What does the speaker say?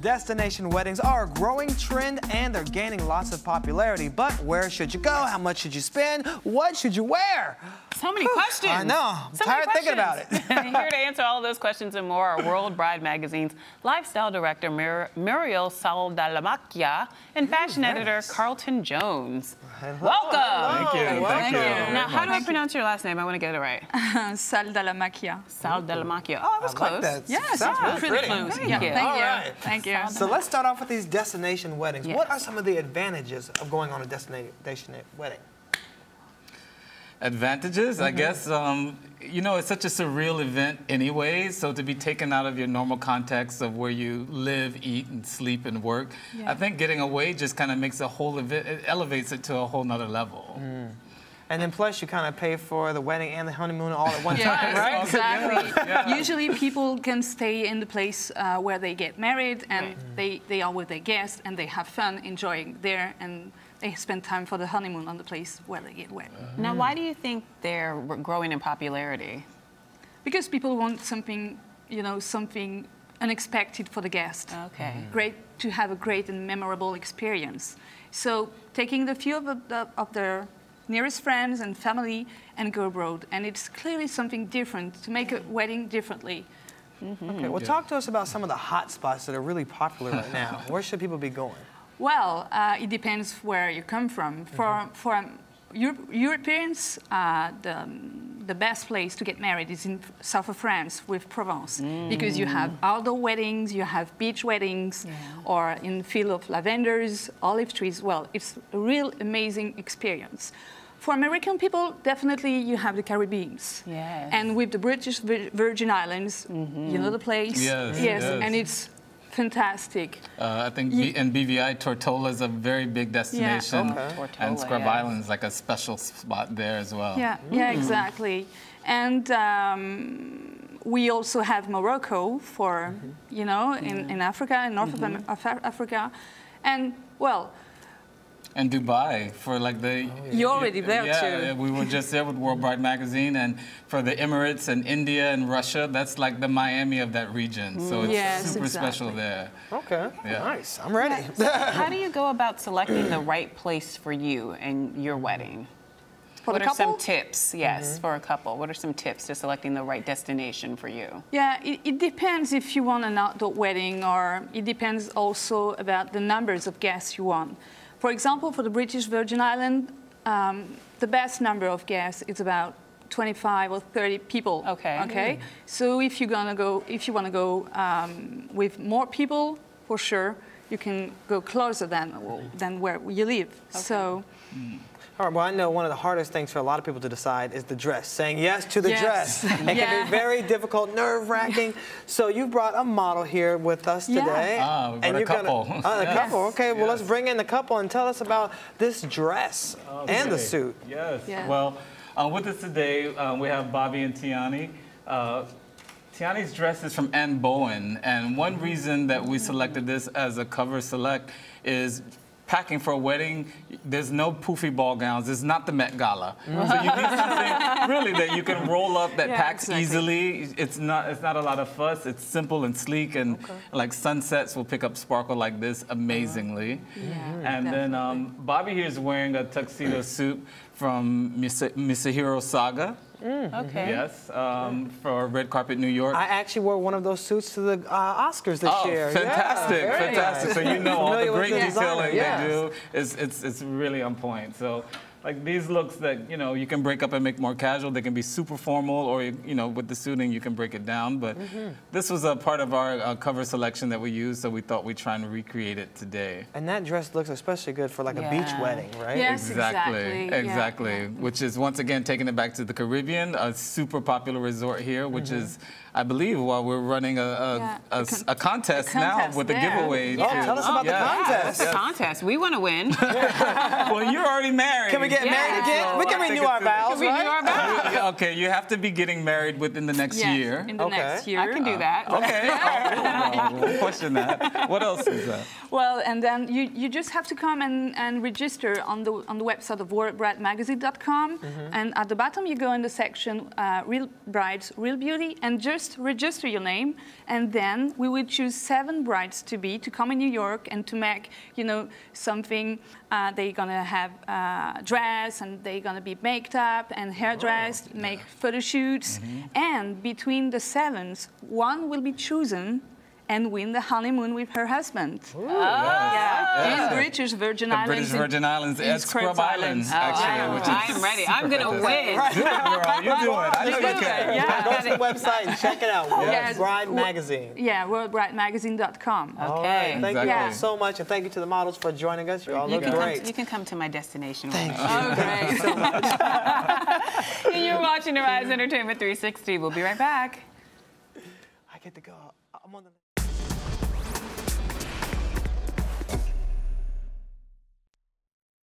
Destination weddings are a growing trend and they're gaining lots of popularity. But where should you go? How much should you spend? What should you wear? So many questions. I know. I'm tired thinking about it. Here to answer all of those questions and more are World Bride Magazine's lifestyle director Muriel Saldalamacchia and fashion editor Carlton Jones. Hello. Welcome. Hello. Thank you. Welcome. Thank you. Now, how do I pronounce your last name? I want to get it right. Saldalamacchia. Saldalamacchia. Oh, I was close. Like that. Yes, yeah, pretty close. Thank you. So let's start off with these destination weddings. Yes. What are some of the advantages of going on a destination wedding? Advantages, I guess. You know, it's such a surreal event anyway, so to be taken out of your normal context of where you live, eat, and sleep, and work, I think getting away just kind of makes the whole event, it elevates it to a whole nother level. And then plus you kind of pay for the wedding and the honeymoon all at one time, right? Exactly. Usually people can stay in the place where they get married and they are with their guests and they have fun enjoying there and they spend time for the honeymoon on the place where they get wet. Now why do you think they're growing in popularity? Because people want something, you know, something unexpected for the guest. Okay. Great to have a great and memorable experience. So taking a few of their nearest friends and family and go abroad. And it's clearly something different to make a wedding differently. Okay, well talk to us about some of the hot spots that are really popular right now. Where should people be going? Well, it depends where you come from. For Europeans, the best place to get married is in south of France with Provence because you have outdoor weddings, you have beach weddings or in the field of lavenders, olive trees. Well, it's a real amazing experience. For American people, definitely you have the Caribbean. Yes. And with the British Virgin Islands, you know the place? Yes. And it's fantastic. I think in BVI, Tortola is a very big destination, and Scrub Island is like a special spot there as well. Exactly. And we also have Morocco for, you know, in Africa, in north of Africa, and well. And Dubai for like the... You're already there too. Yeah, we were just there with World Bride Magazine and for the Emirates and India and Russia, that's like the Miami of that region. So it's super special there. Okay, nice, I'm ready. So how do you go about selecting the right place for you and your wedding? What are some tips, for a couple? What are some tips to selecting the right destination for you? Yeah, it depends if you want an outdoor wedding or it depends also about the numbers of guests you want. For example, for the British Virgin Islands, the best number of guests is about 25 or 30 people. Okay. Okay. So if you're gonna go, if you want to go with more people, for sure, you can go closer than where you live. Okay. So. All right, well, I know one of the hardest things for a lot of people to decide is the dress, saying yes to the dress. It can be very difficult, nerve-wracking. So you brought a model here with us today. And you're couple. A couple. Okay, well, let's bring in the couple and tell us about this dress and the suit. Well, with us today, we have Bobby and Tiani. Tiani's dress is from Anne Bowen, and one reason that we selected this as a cover select is packing for a wedding, there's no poofy ball gowns. It's not the MetGala. So you need something really that you can roll up that packs easily. It's not a lot of fuss. It's simple and sleek and like sunsets will pick up sparkle like this amazingly. And then Bobby here is wearing a tuxedo suit from Misahiro Saga. Yes, for Red Carpet New York. I actually wore one of those suits to the Oscars this year. Fantastic, fantastic. So you know all the great detailing they do. It's really on point. So like these looks that, you know, you can break up and make more casual. They can be super formal or, you know, with the suiting you can break it down. But this was a part of our cover selection that we used, so we thought we'd try and recreate it today. And that dress looks especially good for like a beach wedding, right? Yes, exactly. Which is, once again, taking it back to the Caribbean, a super popular resort here, which is, I believe, while we're running a contest now with a giveaway. Oh, tell us about the contest. We want to win. Well, you're already married. Can we we get married again? So we can renew our vows, right? Okay, you have to be getting married within the next year. In the next year. I can do that. Okay. We'll question that. What else is that? Well, and then you just have to come and register on the website of worldbridemagazine.com. And at the bottom, you go in the section Real Brides, Real Beauty, and just register your name. And then we will choose 7 brides to come in New York and to make, you know, something. They're going to have a dress, and they're going to be made up and hairdressed, make photo shoots. And between the 7s, one will be chosen and win the honeymoon with her husband. Ooh, in British Virgin Islands. British Virgin Islands, Scrub Islands, actually. I'm ready. I'm going to win. You girl, you do it. I know you can. Go to the website and check it out, World Bride Magazine. Yeah, worldbridemagazine.com. Okay. All right. Thank you so much, and thank you to the models for joining us. You all look great. You can come to my destination. Thank you. Thank you so much. You're watching Arise Entertainment 360. We'll be right back. I get to go. I'm on the...